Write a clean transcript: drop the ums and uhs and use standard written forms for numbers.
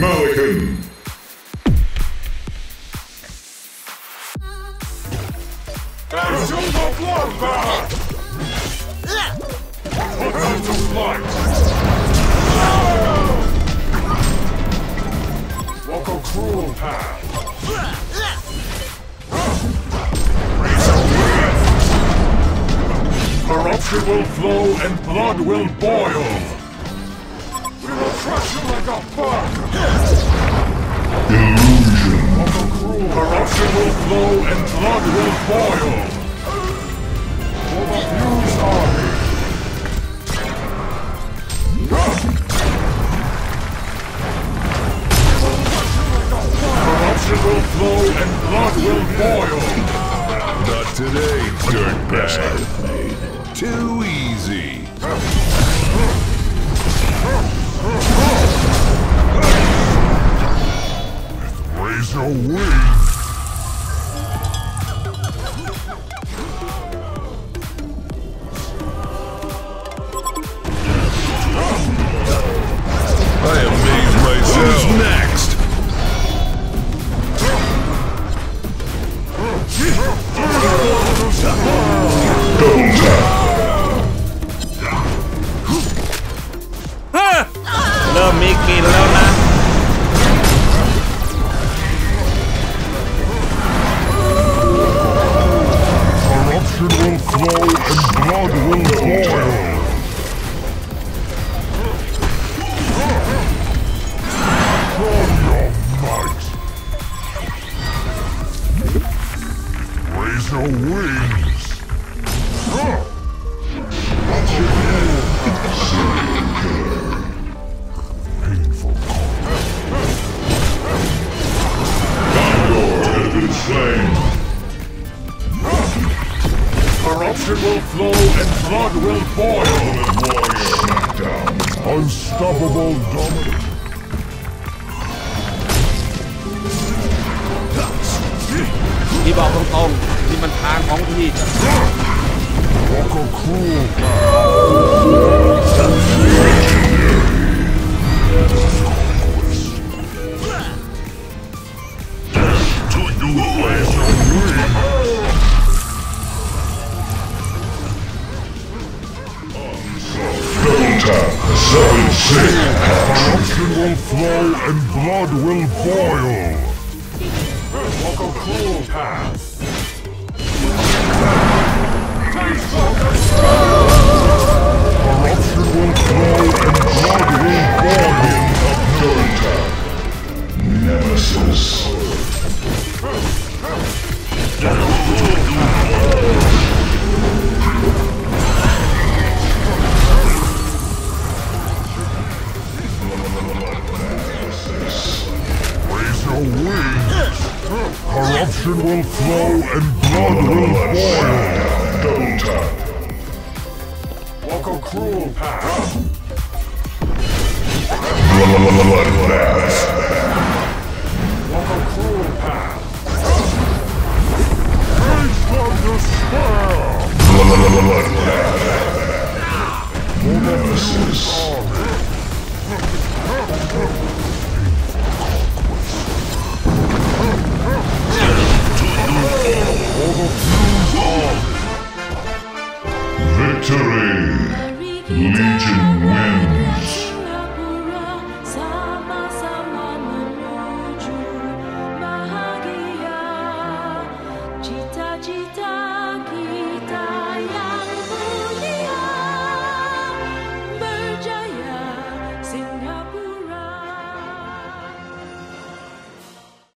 Maliken. Put them to flight. Walk a cruel path. Corruption will flow and blood will boil. Crush you like a bug! Illusion! Corruption will flow and blood will boil! Overused army! Corruption will flow and blood will boil! Not today, Dirtbest. I've made too easy! With razor wings! I amaze myself! Who's next? Mickey Lona. Corruption will flow and blood will boil. From your might. Raise your wings. Corruption will flow and blood will boil. Down. Unstoppable Dominion. Walk a cruel path. Death to you away. Corruption will flow and blood will boil. Walk a cruel path. Corruption will flow and blood will boil. Nemesis. Corruption will flow and blood will boil. Don't turn. Walk a cruel path. Walk a cruel path. Rage from despair. Nemesis. Victory! Legion wins!